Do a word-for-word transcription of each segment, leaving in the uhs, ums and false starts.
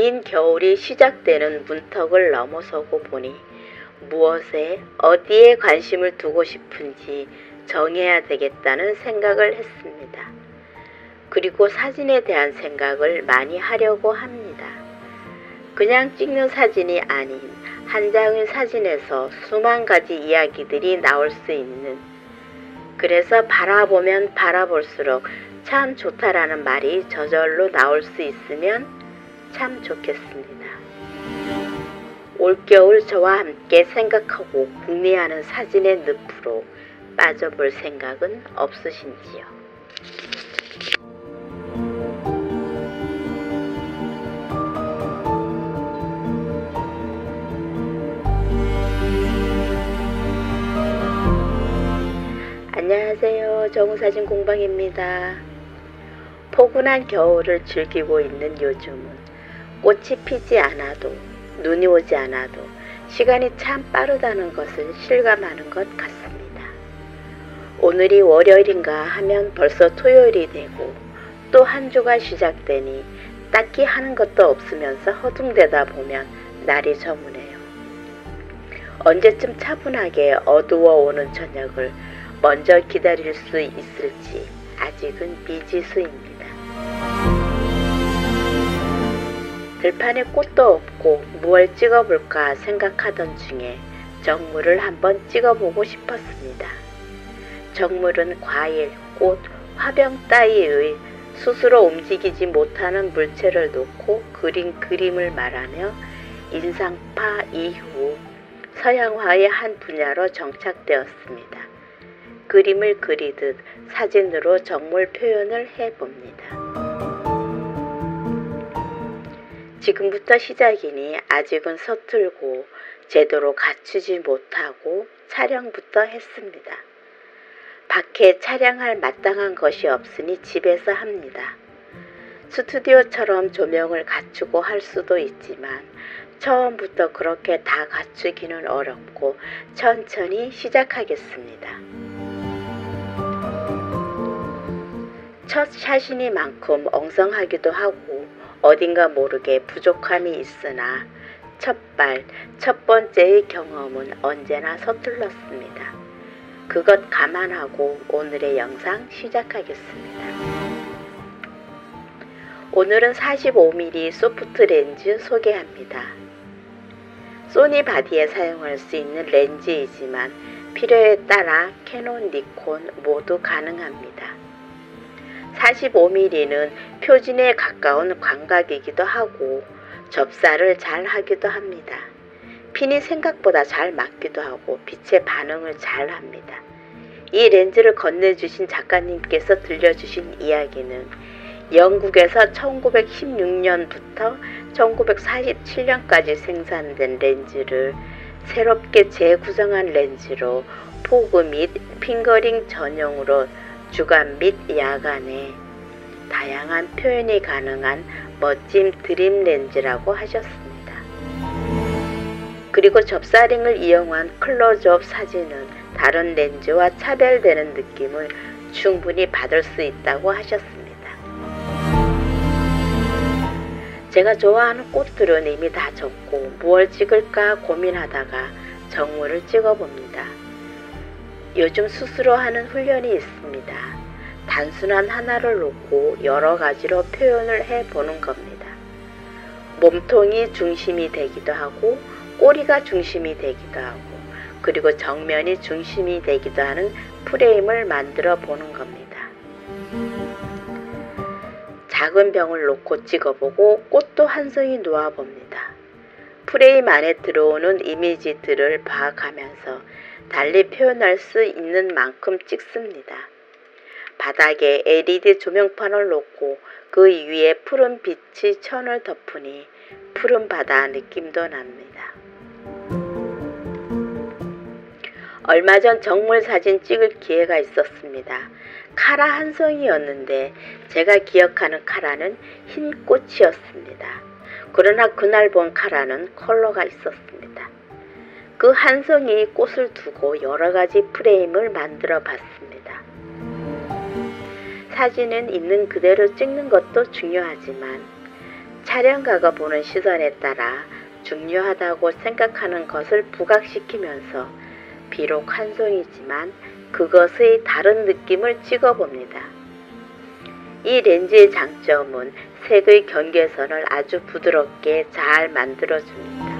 긴 겨울이 시작되는 문턱을 넘어서고 보니 무엇에 어디에 관심을 두고 싶은지 정해야 되겠다는 생각을 했습니다. 그리고 사진에 대한 생각을 많이 하려고 합니다. 그냥 찍는 사진이 아닌 한 장의 사진에서 수만 가지 이야기들이 나올 수 있는, 그래서 바라보면 바라볼수록 참 좋다라는 말이 저절로 나올 수 있으면 참 좋겠습니다. 올겨울 저와 함께 생각하고 궁리하는 사진의 늪으로 빠져볼 생각은 없으신지요? 안녕하세요. 정우사진 공방입니다. 포근한 겨울을 즐기고 있는 요즘은 꽃이 피지 않아도 눈이 오지 않아도 시간이 참 빠르다는 것을 실감하는 것 같습니다. 오늘이 월요일인가 하면 벌써 토요일이 되고 또 한 주가 시작되니 딱히 하는 것도 없으면서 허둥대다 보면 날이 저무네요. 언제쯤 차분하게 어두워오는 저녁을 먼저 기다릴 수 있을지 아직은 미지수입니다. 들판에 꽃도 없고 무얼 찍어볼까 생각하던 중에 정물을 한번 찍어보고 싶었습니다. 정물은 과일, 꽃, 화병 따위의 스스로 움직이지 못하는 물체를 놓고 그린 그림을 말하며 인상파 이후 서양화의 한 분야로 정착되었습니다. 그림을 그리듯 사진으로 정물 표현을 해봅니다. 지금부터 시작이니 아직은 서툴고 제대로 갖추지 못하고 촬영부터 했습니다. 밖에 촬영할 마땅한 것이 없으니 집에서 합니다. 스튜디오처럼 조명을 갖추고 할 수도 있지만 처음부터 그렇게 다 갖추기는 어렵고 천천히 시작하겠습니다. 첫 샷이니만큼 엉성하기도 하고 어딘가 모르게 부족함이 있으나 첫발, 첫 번째의 경험은 언제나 서툴렀습니다. 그것 감안하고 오늘의 영상 시작하겠습니다. 오늘은 사십오 밀리미터 소프트 렌즈 소개합니다. 소니 바디에 사용할 수 있는 렌즈이지만 필요에 따라 캐논, 니콘 모두 가능합니다. 사십오 밀리미터는 표준에 가까운 광각이기도 하고 접사를 잘 하기도 합니다. 핀이 생각보다 잘 맞기도 하고 빛의 반응을 잘 합니다. 이 렌즈를 건네주신 작가님께서 들려주신 이야기는 영국에서 천구백십육 년부터 천구백사십칠 년까지 생산된 렌즈를 새롭게 재구성한 렌즈로 포그 및 핑거링 전용으로 주간 및 야간에 다양한 표현이 가능한 멋진 드림 렌즈라고 하셨습니다. 그리고 접사링을 이용한 클로즈업 사진은 다른 렌즈와 차별되는 느낌을 충분히 받을 수 있다고 하셨습니다. 제가 좋아하는 꽃들은 이미 다 적고 무엇을 찍을까 고민하다가 정물을 찍어봅니다. 요즘 스스로 하는 훈련이 있습니다. 단순한 하나를 놓고 여러 가지로 표현을 해보는 겁니다. 몸통이 중심이 되기도 하고 꼬리가 중심이 되기도 하고 그리고 정면이 중심이 되기도 하는 프레임을 만들어 보는 겁니다. 작은 병을 놓고 찍어보고 꽃도 한송이 놓아봅니다. 프레임 안에 들어오는 이미지들을 봐가면서 달리 표현할 수 있는 만큼 찍습니다. 바닥에 엘이디 조명판을 놓고 그 위에 푸른 빛이 천을 덮으니 푸른 바다 느낌도 납니다. 얼마 전 정물 사진 찍을 기회가 있었습니다. 카라 한 송이였는데 제가 기억하는 카라는 흰 꽃이었습니다. 그러나 그날 본 카라는 컬러가 있었습니다. 그 한 송이 꽃을 두고 여러가지 프레임을 만들어 봤습니다. 사진은 있는 그대로 찍는 것도 중요하지만 촬영가가 보는 시선에 따라 중요하다고 생각하는 것을 부각시키면서 비록 한 손이지만 그것의 다른 느낌을 찍어봅니다. 이 렌즈의 장점은 색의 경계선을 아주 부드럽게 잘 만들어줍니다.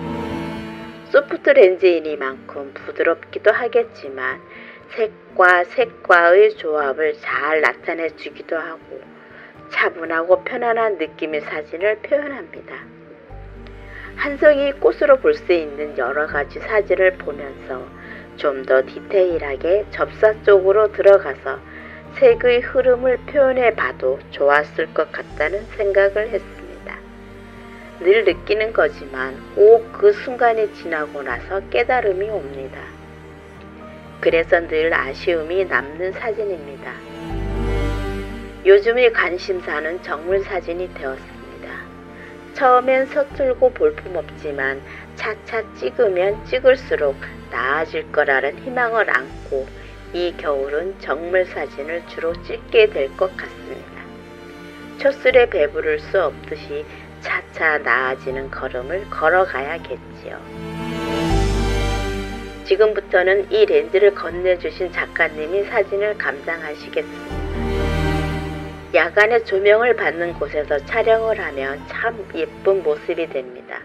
소프트 렌즈이니만큼 부드럽기도 하겠지만 색과 색과의 조합을 잘 나타내주기도 하고 차분하고 편안한 느낌의 사진을 표현합니다. 한송이 꽃으로 볼 수 있는 여러가지 사진을 보면서 좀 더 디테일하게 접사 쪽으로 들어가서 색의 흐름을 표현해 봐도 좋았을 것 같다는 생각을 했습니다. 늘 느끼는 거지만 꼭 그 순간이 지나고 나서 깨달음이 옵니다. 그래서 늘 아쉬움이 남는 사진입니다. 요즘의 관심사는 정물 사진이 되었습니다. 처음엔 서툴고 볼품없지만 차차 찍으면 찍을수록 나아질 거라는 희망을 안고 이 겨울은 정물 사진을 주로 찍게 될 것 같습니다. 첫술에 배부를 수 없듯이 차차 나아지는 걸음을 걸어가야겠지요. 지금부터는 이 렌즈를 건네주신 작가님이 사진을 감상하시겠습니다. 야간에 조명을 받는 곳에서 촬영을 하면 참 예쁜 모습이 됩니다.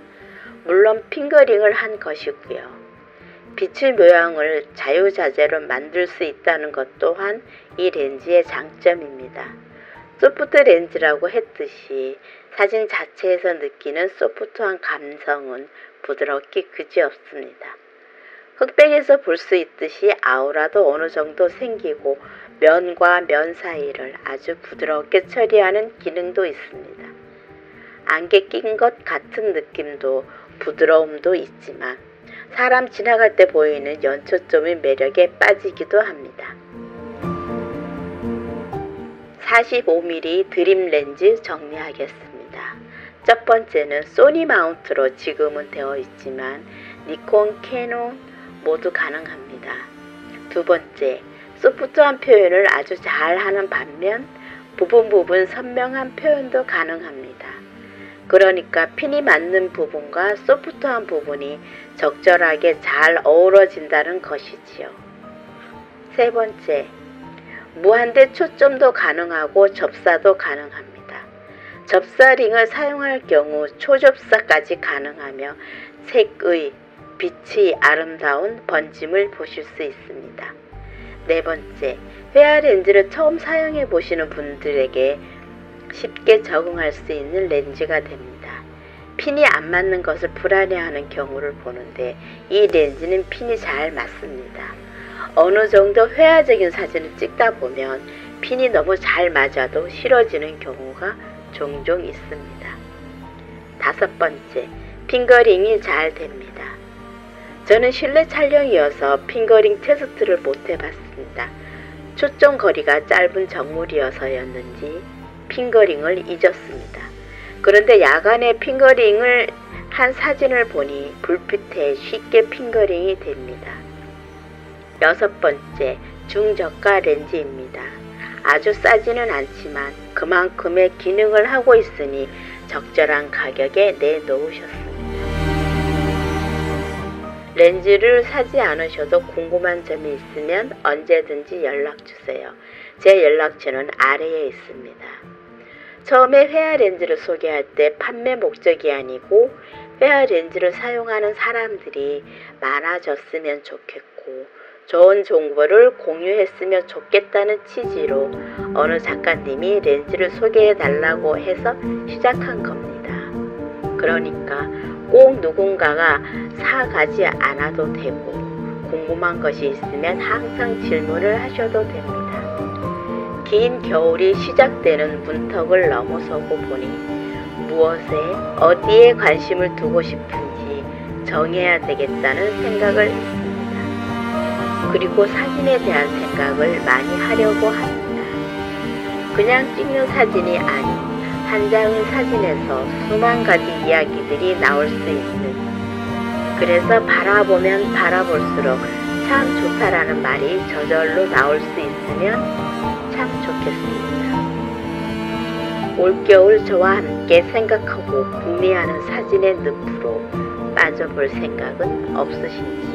물론 핑거링을 한 것이고요. 빛의 모양을 자유자재로 만들 수 있다는 것 또한 이 렌즈의 장점입니다. 소프트 렌즈라고 했듯이 사진 자체에서 느끼는 소프트한 감성은 부드럽기 그지없습니다. 흑백에서 볼 수 있듯이 아우라도 어느 정도 생기고 면과 면 사이를 아주 부드럽게 처리하는 기능도 있습니다. 안개 낀 것 같은 느낌도 부드러움도 있지만 사람 지나갈 때 보이는 연초점의 매력에 빠지기도 합니다. 사십오 밀리미터 드림 렌즈 정리하겠습니다. 첫 번째는 소니 마운트로 지금은 되어 있지만 니콘, 캐논 모두 가능합니다. 두 번째, 소프트한 표현을 아주 잘하는 반면 부분 부분 선명한 표현도 가능합니다. 그러니까 핀이 맞는 부분과 소프트한 부분이 적절하게 잘 어우러진다는 것이지요. 세 번째, 무한대 초점도 가능하고 접사도 가능합니다. 접사링을 사용할 경우 초접사까지 가능하며 색의, 빛의 아름다운 번짐을 보실 수 있습니다. 네 번째, 회화 렌즈를 처음 사용해 보시는 분들에게 쉽게 적응할 수 있는 렌즈가 됩니다. 핀이 안 맞는 것을 불안해하는 경우를 보는데 이 렌즈는 핀이 잘 맞습니다. 어느 정도 회화적인 사진을 찍다 보면 핀이 너무 잘 맞아도 싫어지는 경우가 종종 있습니다. 다섯 번째, 핑거링이 잘 됩니다. 저는 실내 촬영이어서 핑거링 테스트를 못 해봤습니다. 초점 거리가 짧은 정물이어서였는지 핑거링을 잊었습니다. 그런데 야간에 핑거링을 한 사진을 보니 불빛에 쉽게 핑거링이 됩니다. 여섯 번째, 중저가 렌즈입니다. 아주 싸지는 않지만 그만큼의 기능을 하고 있으니 적절한 가격에 내놓으셨습니다. 렌즈를 사지 않으셔도 궁금한 점이 있으면 언제든지 연락주세요. 제 연락처는 아래에 있습니다. 처음에 회화 렌즈를 소개할 때 판매 목적이 아니고 회화 렌즈를 사용하는 사람들이 많아졌으면 좋겠고 좋은 정보를 공유했으면 좋겠다는 취지로 어느 작가님이 렌즈를 소개해달라고 해서 시작한 겁니다. 그러니까 꼭 누군가가 사가지 않아도 되고 궁금한 것이 있으면 항상 질문을 하셔도 됩니다. 긴 겨울이 시작되는 문턱을 넘어서고 보니 무엇에 어디에 관심을 두고 싶은지 정해야 되겠다는 생각을 했습니다. 그리고 사진에 대한 생각을 많이 하려고 합니다. 그냥 찍는 사진이 아닌 한 장의 사진에서 수만 가지 이야기들이 나올 수 있는, 그래서 바라보면 바라볼수록 참 좋다라는 말이 저절로 나올 수 있으면 참 좋겠습니다. 올겨울 저와 함께 생각하고 궁리하는 사진의 늪으로 빠져볼 생각은 없으신지